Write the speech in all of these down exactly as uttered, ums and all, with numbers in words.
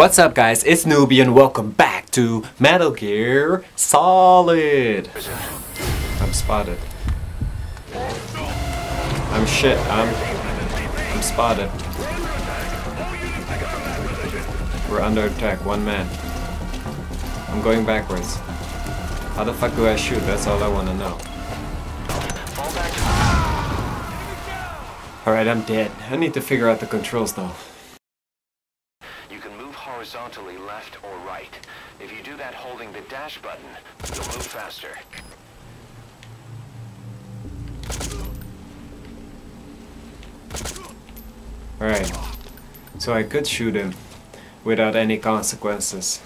What's up guys, it's Noobian, welcome back to Metal Gear Solid. I'm spotted. I'm shit, I'm, I'm spotted. We're under attack, one man. I'm going backwards. How the fuck do I shoot? That's all I wanna know. Alright, I'm dead. I need to figure out the controls though. Horizontally left or right. If you do that holding the dash button, you'll move faster. Alright, so I could shoot him without any consequences.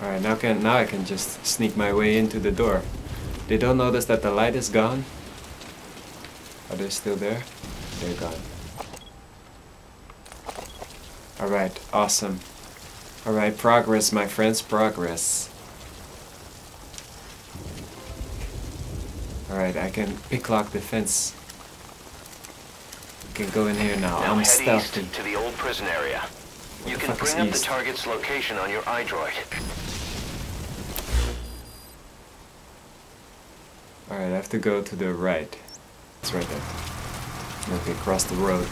Alright, now can now I can just sneak my way into the door. They don't notice that the light is gone. Are they still there? They're gone. Alright, awesome. Alright, progress, my friends, progress. Alright, I can picklock the fence. I can go in here now. now I'm stealthy. To the old prison area. You can bring up the target's location on your iDroid. Alright, I have to go to the right. It's right there. Okay, cross the road.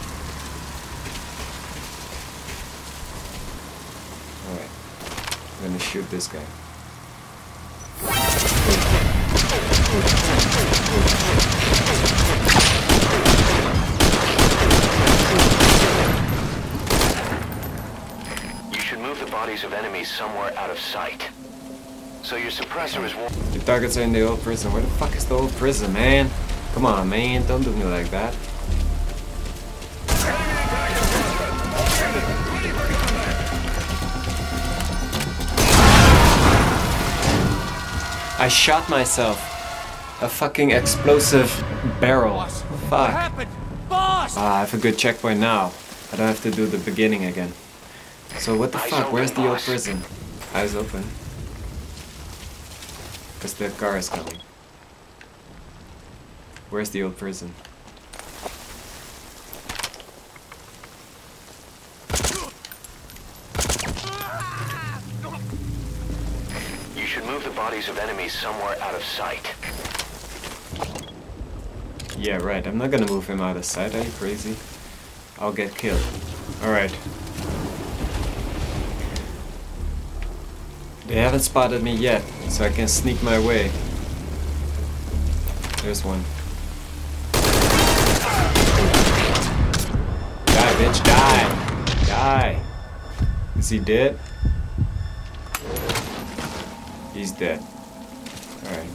Alright, I'm gonna shoot this guy. You should move the bodies of enemies somewhere out of sight. So your suppressor is warm. Your targets are in the old prison. Where the fuck is the old prison, man? Come on, man, don't do me like that. I shot myself. A fucking explosive barrel. Boss, fuck. What happened? Boss! Ah, I have a good checkpoint now. I don't have to do the beginning again. So what the Eyes fuck? Open, Where's boss. the old prison? Eyes open. Because the car is coming. Where's the old prison? Bodies of enemies somewhere out of sight. Yeah, right. I'm not gonna move him out of sight. Are you crazy? I'll get killed. Alright. They haven't spotted me yet, so I can sneak my way. There's one. Die, bitch. Die. Die. Is he dead? He's dead. Alright.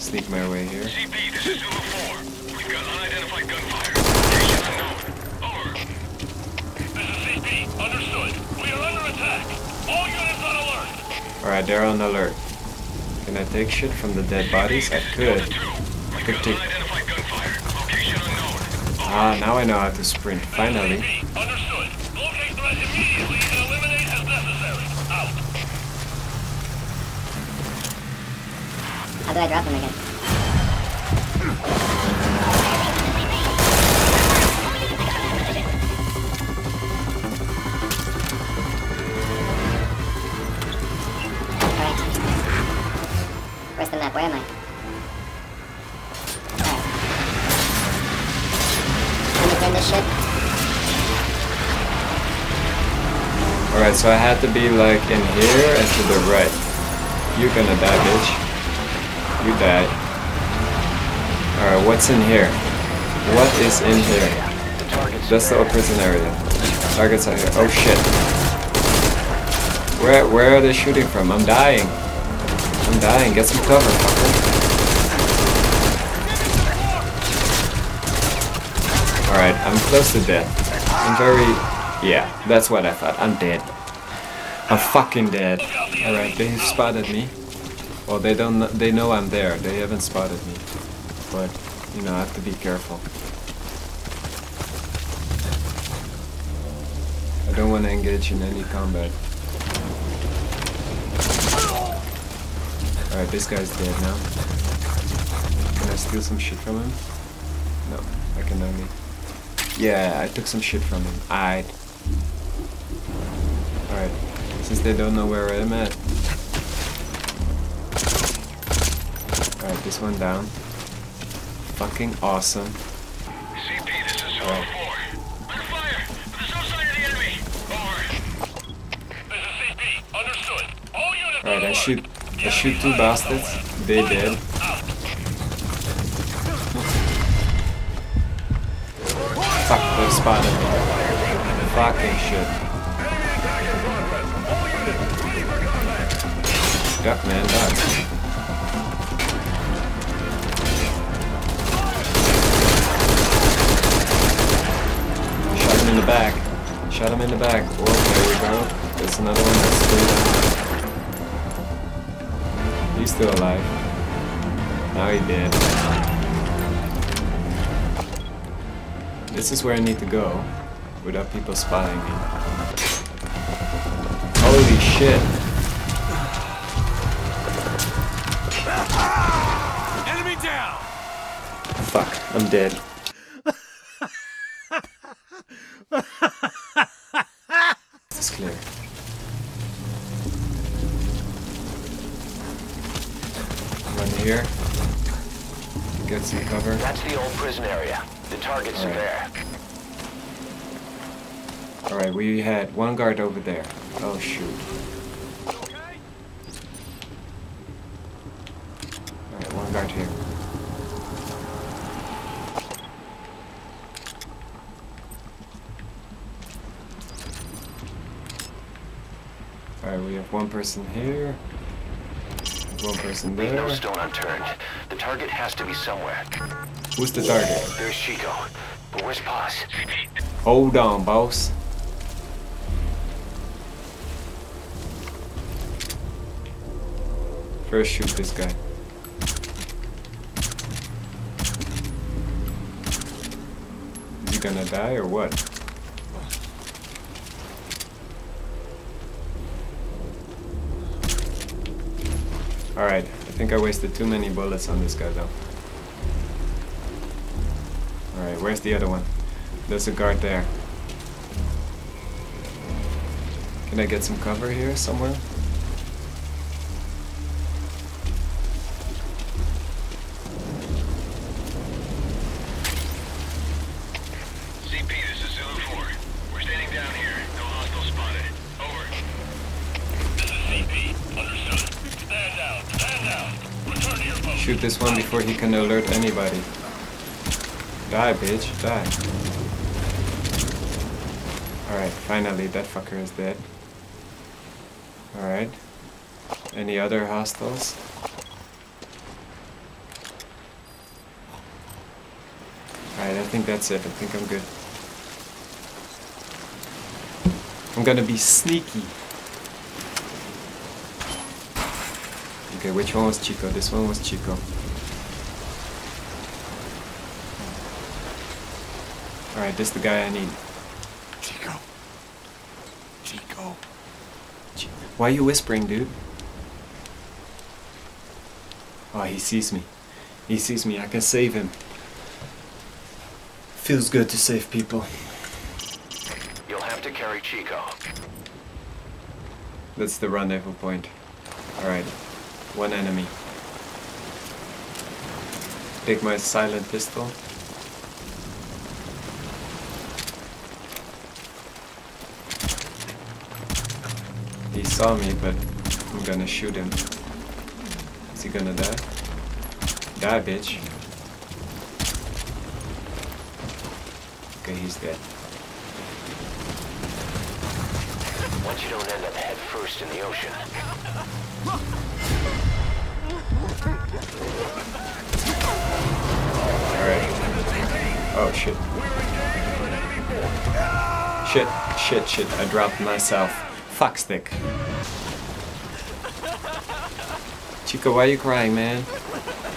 Sneak my way here. C P, this is Zulu four. We've got unidentified gunfire. Stations unknown. Over. This is C P. Understood. We are under attack. All units on alert. Alright, they're on alert. Can I take shit from the dead bodies? I could. I could take... Ah, now I know how to sprint. Finally. Understood. Locate threat immediately and eliminate as necessary. Out. How do I drop him again? Alright. Where's the map? Where am I? Alright. Can we turn this ship? Alright, so I had to be like in here and to the right. You're gonna die, bitch. You died. Alright, what's in here? What is in here? That's the old prison area. Targets are here. Oh shit. Where where are they shooting from? I'm dying. I'm dying. Get some cover, fucker. Alright, I'm close to death. I'm very... Yeah, that's what I thought. I'm dead. I'm fucking dead. Alright, they spotted me. Well, they don't. They know I'm there. They haven't spotted me, but you know I have to be careful. I don't want to engage in any combat. All right, this guy's dead now. Can I steal some shit from him? No, I can only. Yeah, I took some shit from him. I. they don't know where I'm at. Alright, this one down. Fucking awesome. C P, this is Charlie four. Under fire! There's no sign of the enemy! Over. This is C P, understood. All units. Alright, I shoot, I shoot two bastards. They dead. Fuck, they're spotted me. Fucking shit. Duck, man, duck. Shot him in the back. Shot him in the back. Oh, there we go. There's another one that's still alive. He's still alive. Now he dead. This is where I need to go, without people spying me. Holy shit! Enemy down! Fuck, I'm dead. It's clear. Run here. Get some cover. That's the old prison area. The targets are there. Alright, we had one guard over there. Oh shoot. Alright, one guard here. Alright, we have one person here. One person there. Leave no stone unturned. The target has to be somewhere. Who's the target? There's Chico, but where's Paz? Hold on, boss. First shoot this guy. Is he gonna die or what? Alright, I think I wasted too many bullets on this guy though. Alright, where's the other one? There's a guard there. Can I get some cover here somewhere? C P, this is Zulu four. We're standing down here. No hostile spotted. Over. This is C P. Understood. Stand down. Stand down. Return to your post. Shoot this one before he can alert anybody. Die, bitch, die. Alright, finally, that fucker is dead. Alright. Any other hostiles? Alright, I think that's it. I think I'm good. I'm gonna be sneaky. Okay, which one was Chico? This one was Chico. Alright, this is the guy I need. Chico. Chico. Chico. Why are you whispering, dude? Oh, he sees me. He sees me. I can save him. Feels good to save people. You'll have to carry Chico. That's the rendezvous point. Alright. One enemy. Take my silent pistol. He saw me, but I'm gonna shoot him. Is he gonna die? Die, bitch. Okay, he's dead. Once you don't end up head first in the ocean. Alright. Oh, shit. Shit, shit, shit. I dropped myself. Fuck stick. Chico, why are you crying, man?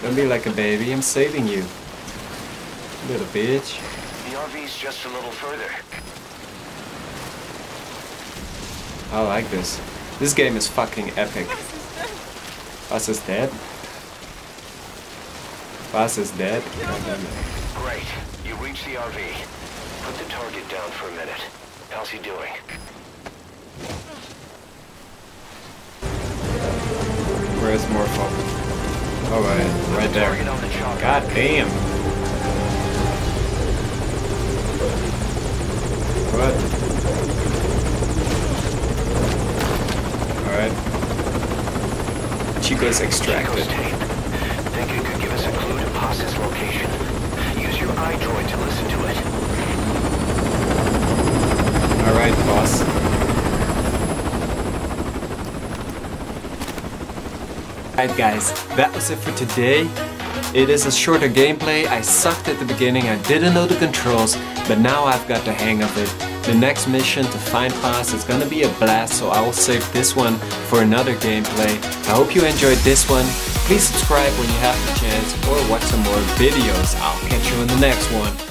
Don't be like a baby, I'm saving you. Little bitch. The R V's just a little further. I like this. This game is fucking epic. Paz is dead? Paz is dead? Great. You reach the R V. Put the target down for a minute. How's he doing? Where's Morpho? All right, right there. God damn. What? All right. Chico's extracted. Chico's tape. Think it could give us a clue to Paz's location. Use your iDroid to listen to it. All right, boss. Alright guys, that was it for today. It is a shorter gameplay. I sucked at the beginning, I didn't know the controls, but now I've got the hang of it. The next mission to find Paz is gonna be a blast, so I will save this one for another gameplay. I hope you enjoyed this one. Please subscribe when you have the chance or watch some more videos. I'll catch you in the next one.